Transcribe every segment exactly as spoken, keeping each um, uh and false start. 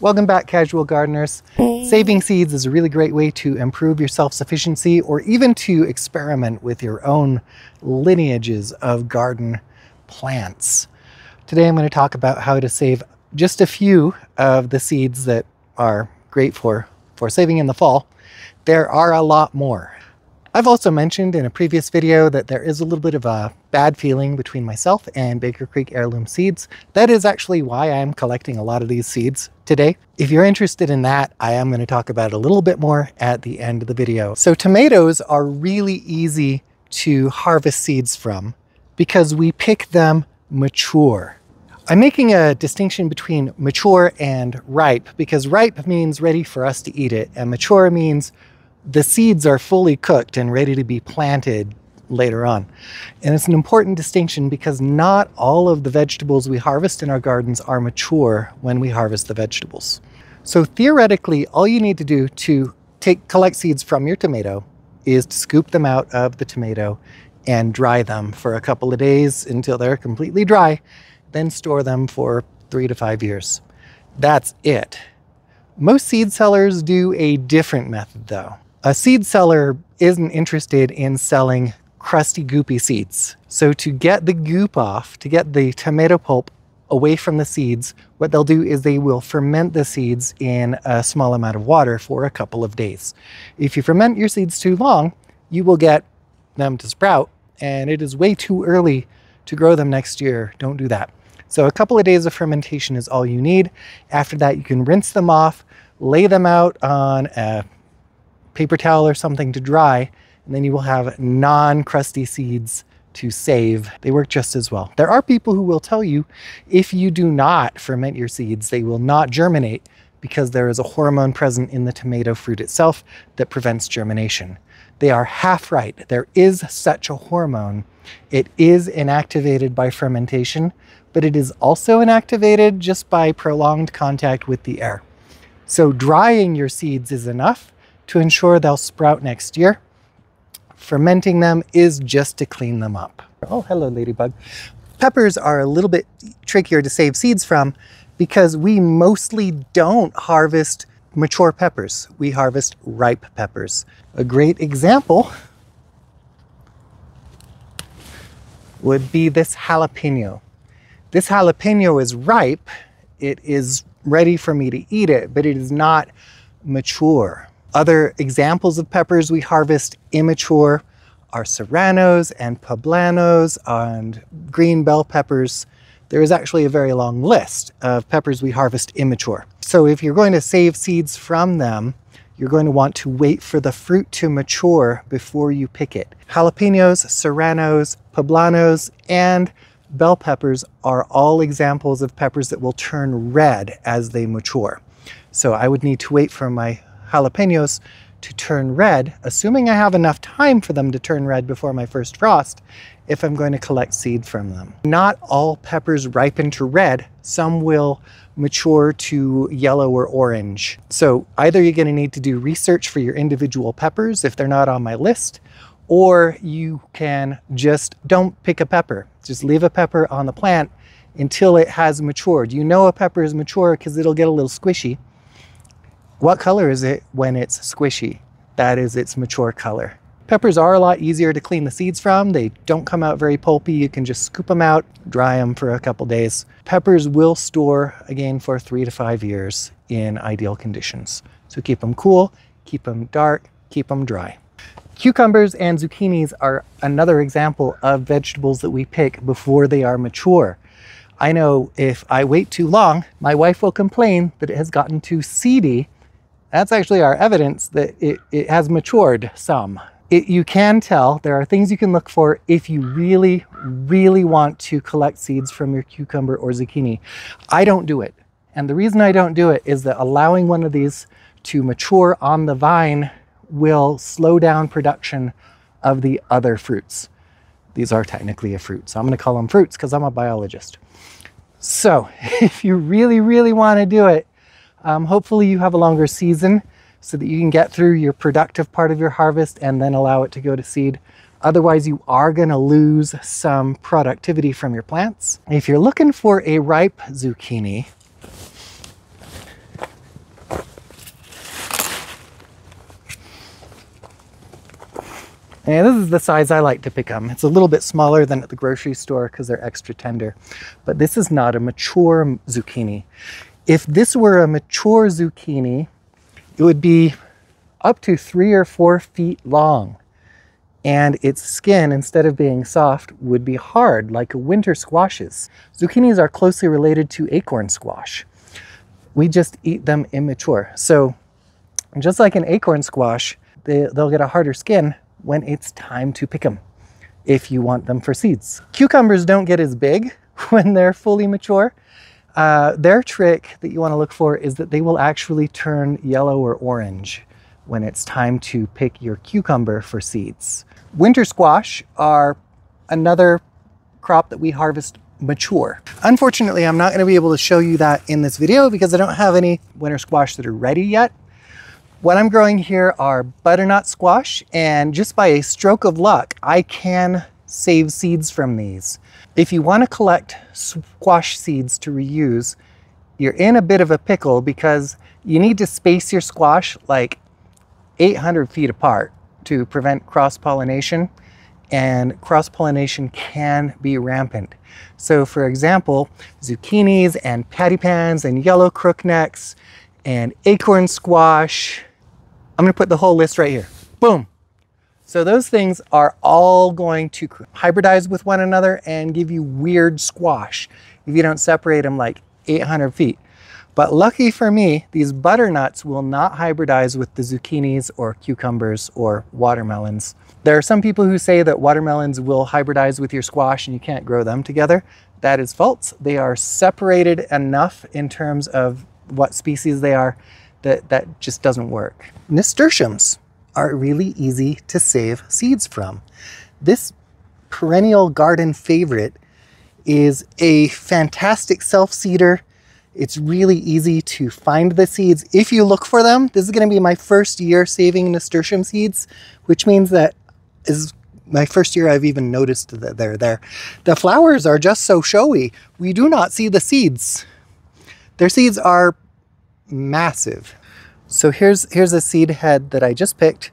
Welcome back, casual gardeners. Saving seeds is a really great way to improve your self-sufficiency or even to experiment with your own lineages of garden plants. Today I'm going to talk about how to save just a few of the seeds that are great for, for saving in the fall. There are a lot more. I've also mentioned in a previous video that there is a little bit of a bad feeling between myself and Baker Creek Heirloom Seeds. That is actually why I'm collecting a lot of these seeds today. If you're interested in that, I am going to talk about it a little bit more at the end of the video. So tomatoes are really easy to harvest seeds from because we pick them mature. I'm making a distinction between mature and ripe because ripe means ready for us to eat it, and mature means the seeds are fully cooked and ready to be planted later on. And it's an important distinction because not all of the vegetables we harvest in our gardens are mature when we harvest the vegetables. So theoretically, all you need to do to take collect seeds from your tomato is to scoop them out of the tomato and dry them for a couple of days until they're completely dry, then store them for three to five years. That's it. Most seed sellers do a different method though. A seed seller isn't interested in selling crusty, goopy seeds. So to get the goop off, to get the tomato pulp away from the seeds, what they'll do is they will ferment the seeds in a small amount of water for a couple of days. If you ferment your seeds too long, you will get them to sprout, and it is way too early to grow them next year. Don't do that. So a couple of days of fermentation is all you need. After that, you can rinse them off, lay them out on a paper towel or something to dry, and then you will have non-crusty seeds to save. They work just as well. There are people who will tell you if you do not ferment your seeds, they will not germinate because there is a hormone present in the tomato fruit itself that prevents germination. They are half right. There is such a hormone. It is inactivated by fermentation, but it is also inactivated just by prolonged contact with the air. So drying your seeds is enough to ensure they'll sprout next year. Fermenting them is just to clean them up. Oh, hello, ladybug. Peppers are a little bit trickier to save seeds from because we mostly don't harvest mature peppers. We harvest ripe peppers. A great example would be this jalapeno. This jalapeno is ripe. It is ready for me to eat it, but it is not mature. Other examples of peppers we harvest immature are serranos and poblanos and green bell peppers. There is actually a very long list of peppers we harvest immature. So if you're going to save seeds from them, you're going to want to wait for the fruit to mature before you pick it. Jalapenos, serranos, poblanos, and bell peppers are all examples of peppers that will turn red as they mature. So I would need to wait for my jalapenos to turn red, assuming I have enough time for them to turn red before my first frost, if I'm going to collect seed from them. Not all peppers ripen to red. Some will mature to yellow or orange. So either you're going to need to do research for your individual peppers if they're not on my list, or you can just don't pick a pepper. Just leave a pepper on the plant until it has matured. You know a pepper is mature because it'll get a little squishy. What color is it when it's squishy? That is its mature color. Peppers are a lot easier to clean the seeds from. They don't come out very pulpy. You can just scoop them out, dry them for a couple days. Peppers will store, again, for three to five years in ideal conditions. So keep them cool, keep them dark, keep them dry. Cucumbers and zucchinis are another example of vegetables that we pick before they are mature. I know if I wait too long, my wife will complain that it has gotten too seedy. That's actually our evidence that it, it has matured some. It, you can tell, there are things you can look for if you really, really want to collect seeds from your cucumber or zucchini. I don't do it. And the reason I don't do it is that allowing one of these to mature on the vine will slow down production of the other fruits. These are technically a fruit, so I'm gonna call them fruits because I'm a biologist. So if you really, really wanna do it, Um, hopefully you have a longer season so that you can get through your productive part of your harvest and then allow it to go to seed. Otherwise, you are going to lose some productivity from your plants. If you're looking for a ripe zucchini, And this is the size I like to pick them. It's a little bit smaller than at the grocery store because they're extra tender. But this is not a mature zucchini. If this were a mature zucchini, it would be up to three or four feet long. And its skin, instead of being soft, would be hard, like a winter squash's. Zucchinis are closely related to acorn squash. We just eat them immature. So just like an acorn squash, they, they'll get a harder skin when it's time to pick them, if you want them for seeds. Cucumbers don't get as big when they're fully mature. Uh, their trick that you want to look for is that they will actually turn yellow or orange when it's time to pick your cucumber for seeds. Winter squash are another crop that we harvest mature. Unfortunately, I'm not going to be able to show you that in this video because I don't have any winter squash that are ready yet. What I'm growing here are butternut squash, and just by a stroke of luck, I can save seeds from these. If you want to collect squash seeds to reuse, you're in a bit of a pickle because you need to space your squash like eight hundred feet apart to prevent cross-pollination, and cross-pollination can be rampant. So for example, zucchinis and patty pans and yellow crooknecks and acorn squash. I'm gonna put the whole list right here. Boom! So those things are all going to hybridize with one another and give you weird squash if you don't separate them like eight hundred feet. But lucky for me, these butternuts will not hybridize with the zucchinis or cucumbers or watermelons. There are some people who say that watermelons will hybridize with your squash and you can't grow them together. That is false. They are separated enough in terms of what species they are that that just doesn't work. Nasturtiums are really easy to save seeds from. This perennial garden favorite is a fantastic self-seeder. It's really easy to find the seeds if you look for them. This is going to be my first year saving nasturtium seeds, which means that is my first year I've even noticed that they're there. The flowers are just so showy. We do not see the seeds. Their seeds are massive. So here's, here's a seed head that I just picked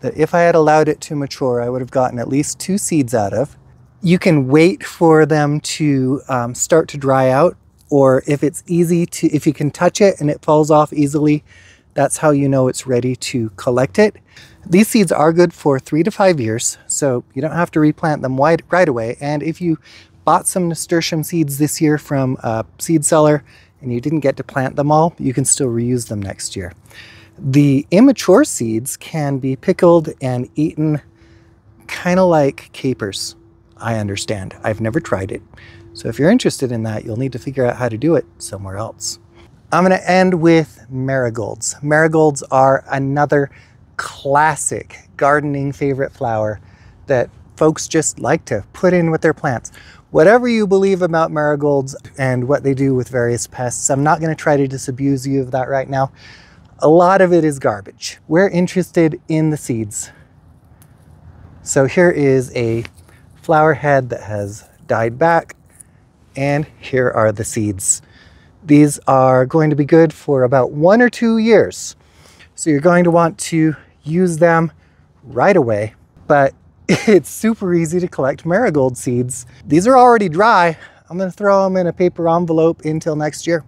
that if I had allowed it to mature, I would have gotten at least two seeds out of. You can wait for them to um, start to dry out, or if it's easy to, if you can touch it and it falls off easily, that's how you know it's ready to collect it. These seeds are good for three to five years, so you don't have to replant them wide, right away. And if you bought some nasturtium seeds this year from a seed seller and you didn't get to plant them all, you can still reuse them next year. The immature seeds can be pickled and eaten kind of like capers, I understand. I've never tried it. So if you're interested in that, you'll need to figure out how to do it somewhere else. I'm going to end with marigolds. Marigolds are another classic gardening favorite flower that folks just like to put in with their plants. Whatever you believe about marigolds and what they do with various pests, I'm not going to try to disabuse you of that right now. A lot of it is garbage. We're interested in the seeds. So here is a flower head that has died back. And here are the seeds. These are going to be good for about one or two years. So you're going to want to use them right away, but it's super easy to collect marigold seeds. These are already dry. I'm going to throw them in a paper envelope until next year.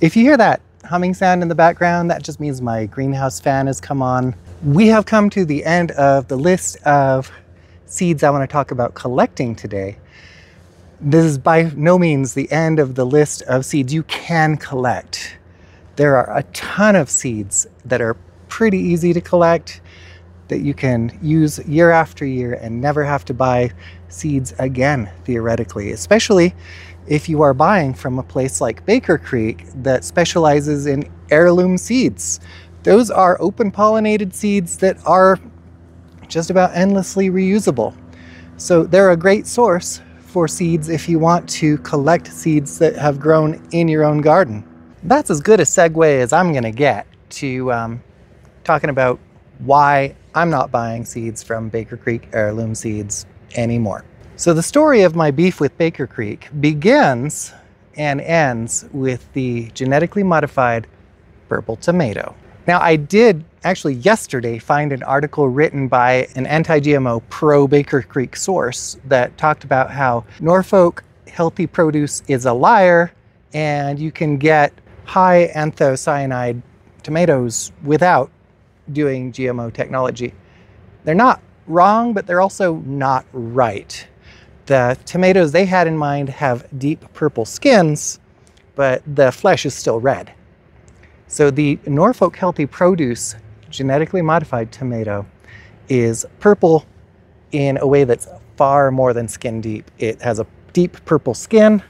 If you hear that humming sound in the background, that just means my greenhouse fan has come on. We have come to the end of the list of seeds I want to talk about collecting today. This is by no means the end of the list of seeds you can collect. There are a ton of seeds that are pretty easy to collect that you can use year after year and never have to buy seeds again, theoretically, especially if you are buying from a place like Baker Creek that specializes in heirloom seeds. Those are open pollinated seeds that are just about endlessly reusable. So they're a great source for seeds if you want to collect seeds that have grown in your own garden. That's as good a segue as I'm gonna get to um, talking about why I'm not buying seeds from Baker Creek Heirloom Seeds anymore. So the story of my beef with Baker Creek begins and ends with the genetically modified purple tomato. Now, I did actually yesterday find an article written by an anti-G M O pro-Baker Creek source that talked about how Norfolk Healthy Produce is a liar and you can get high anthocyanide tomatoes without doing G M O technology. They're not wrong, but they're also not right. The tomatoes they had in mind have deep purple skins, but the flesh is still red. So the Norfolk Healthy Produce genetically modified tomato is purple in a way that's far more than skin deep. It has a deep purple skin.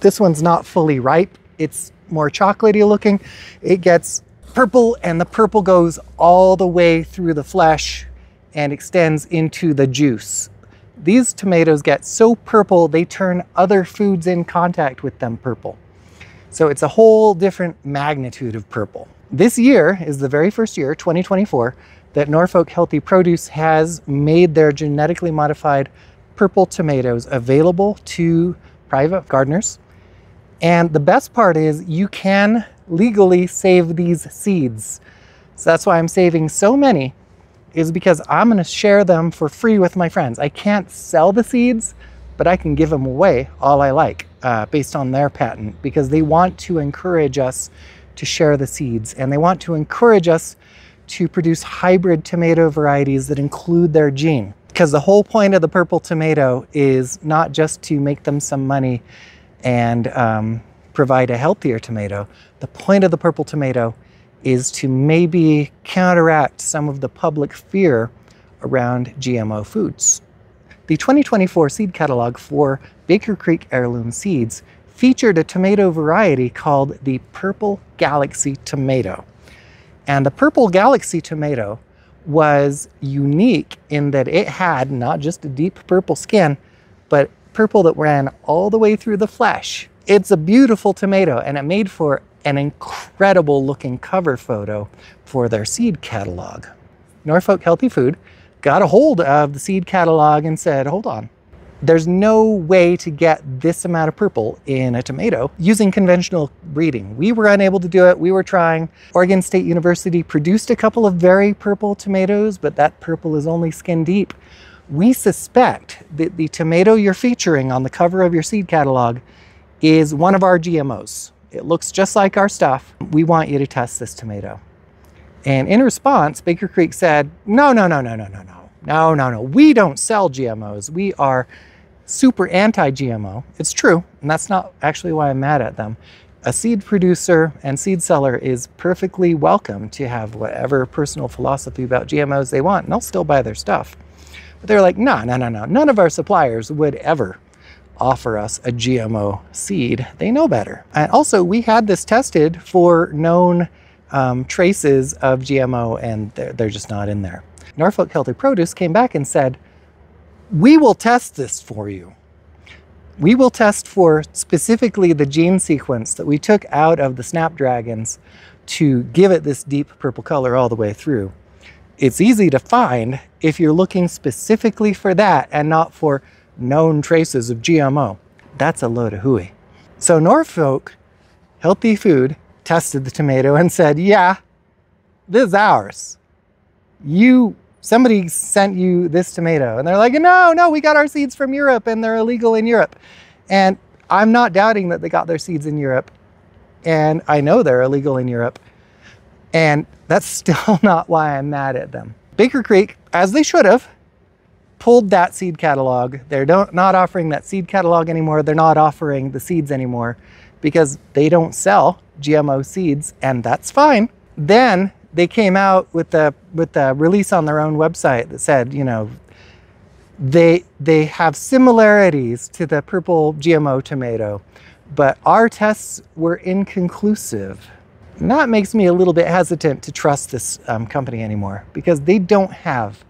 This one's not fully ripe. It's more chocolatey looking. It gets purple, and the purple goes all the way through the flesh and extends into the juice. These tomatoes get so purple, they turn other foods in contact with them purple. So it's a whole different magnitude of purple. This year is the very first year, twenty twenty-four, that Norfolk Healthy Produce has made their genetically modified purple tomatoes available to private gardeners. And the best part is you can legally save these seeds. So that's why I'm saving so many, is because I'm gonna share them for free with my friends. I can't sell the seeds, but I can give them away all I like uh, based on their patent, because they want to encourage us to share the seeds, and they want to encourage us to produce hybrid tomato varieties that include their gene. Because the whole point of the purple tomato is not just to make them some money and um, provide a healthier tomato. The point of the purple tomato is to maybe counteract some of the public fear around G M O foods. The twenty twenty-four seed catalog for Baker Creek Heirloom Seeds featured a tomato variety called the Purple Galaxy Tomato. And the Purple Galaxy Tomato was unique in that it had not just a deep purple skin, but purple that ran all the way through the flesh. It's a beautiful tomato, and it made for an incredible looking cover photo for their seed catalog. Norfolk Healthy Food got a hold of the seed catalog and said, hold on, there's no way to get this amount of purple in a tomato using conventional breeding. We were unable to do it, we were trying. Oregon State University produced a couple of very purple tomatoes, but that purple is only skin deep. We suspect that the tomato you're featuring on the cover of your seed catalog is one of our G M Os. It looks just like our stuff. We want you to test this tomato. And in response, Baker Creek said, no, no, no, no, no, no, no, no, no, no. We don't sell G M Os. We are super anti-G M O. It's true, and that's not actually why I'm mad at them. A seed producer and seed seller is perfectly welcome to have whatever personal philosophy about G M Os they want, and they'll still buy their stuff. But they're like, no, no, no, no. None of our suppliers would ever offer us a G M O seed. They know better. And also, we had this tested for known um, traces of G M O, and they're, they're just not in there. Norfolk Healthy Produce came back and said, we will test this for you. We will test for specifically the gene sequence that we took out of the snapdragons to give it this deep purple color all the way through. It's easy to find if you're looking specifically for that and not for known traces of G M O. That's a load of hooey. So Norfolk Healthy Food tested the tomato and said, yeah, this is ours. You, somebody sent you this tomato. And they're like, no, no, we got our seeds from Europe and they're illegal in Europe. And I'm not doubting that they got their seeds in Europe. And I know they're illegal in Europe. And that's still not why I'm mad at them. Baker Creek, as they should have, pulled that seed catalog. They're don't, not offering that seed catalog anymore. They're not offering the seeds anymore because they don't sell G M O seeds, and that's fine. Then they came out with the with the release on their own website that said, you know, they they have similarities to the purple G M O tomato, but our tests were inconclusive. And that makes me a little bit hesitant to trust this um, company anymore, because they don't have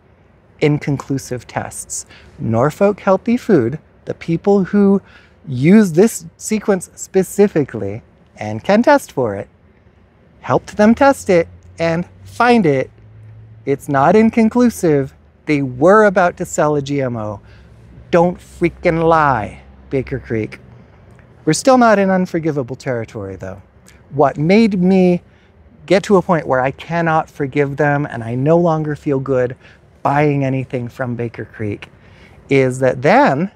inconclusive tests. Norfolk Healthy Food, the people who use this sequence specifically and can test for it, helped them test it and find it. It's not inconclusive. They were about to sell a G M O. Don't freaking lie, Baker Creek. We're still not in unforgivable territory, though. what made me get to a point where I cannot forgive them and I no longer feel good buying anything from Baker Creek is that then,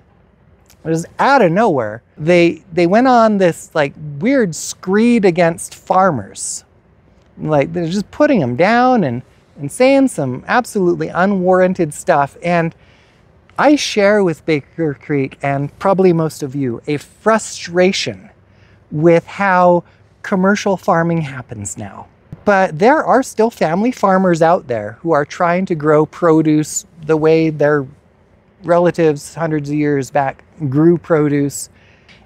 just out of nowhere, they they went on this like weird screed against farmers. Like they're just putting them down and, and saying some absolutely unwarranted stuff. And I share with Baker Creek, and probably most of you, a frustration with how commercial farming happens now. But there are still family farmers out there who are trying to grow produce the way their relatives hundreds of years back grew produce.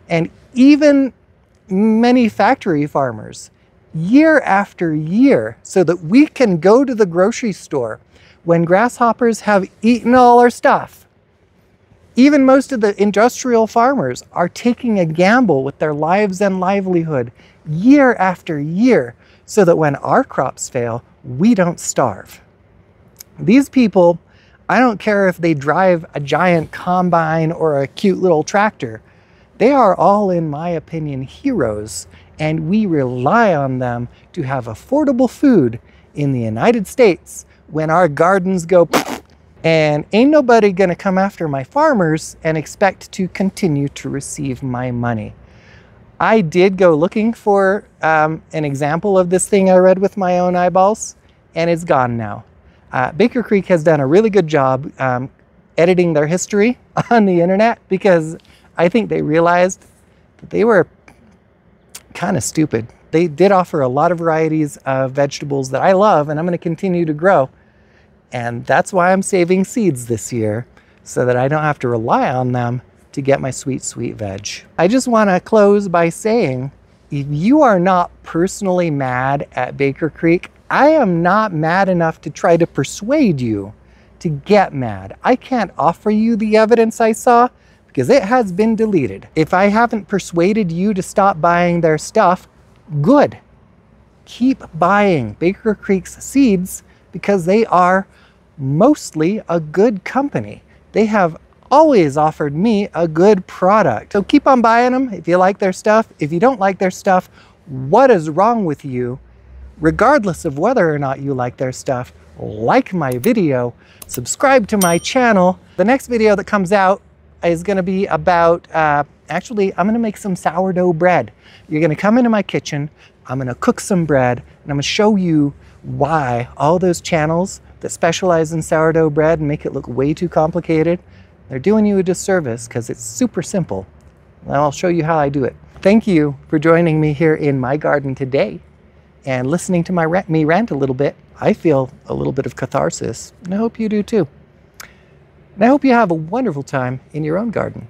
And even many factory farmers, year after year, so that we can go to the grocery store when grasshoppers have eaten all our stuff. Even most of the industrial farmers are taking a gamble with their lives and livelihood year after year so that when our crops fail, we don't starve. These people, I don't care if they drive a giant combine or a cute little tractor, they are all, in my opinion, heroes, and we rely on them to have affordable food in the United States when our gardens go and ain't nobody gonna come after my farmers and expect to continue to receive my money. I did go looking for um, an example of this thing I read with my own eyeballs, and it's gone now. Uh, Baker Creek has done a really good job um, editing their history on the internet because I think they realized that they were kind of stupid. They did offer a lot of varieties of vegetables that I love and I'm going to continue to grow. And that's why I'm saving seeds this year so that I don't have to rely on them to get my sweet, sweet veg. I just want to close by saying, if you are not personally mad at Baker Creek, I am not mad enough to try to persuade you to get mad. I can't offer you the evidence I saw, because it has been deleted. If I haven't persuaded you to stop buying their stuff, good. Keep buying Baker Creek's seeds because they are mostly a good company. They have always offered me a good product. So keep on buying them if you like their stuff. If you don't like their stuff, what is wrong with you? Regardless of whether or not you like their stuff, like my video, subscribe to my channel. The next video that comes out is going to be about, uh, actually, I'm going to make some sourdough bread. You're going to come into my kitchen, I'm going to cook some bread, and I'm going to show you why all those channels that specialize in sourdough bread and make it look way too complicated, they're doing you a disservice because it's super simple. And I'll show you how I do it. Thank you for joining me here in my garden today and listening to my rant, me rant a little bit. I feel a little bit of catharsis, and I hope you do too. And I hope you have a wonderful time in your own garden.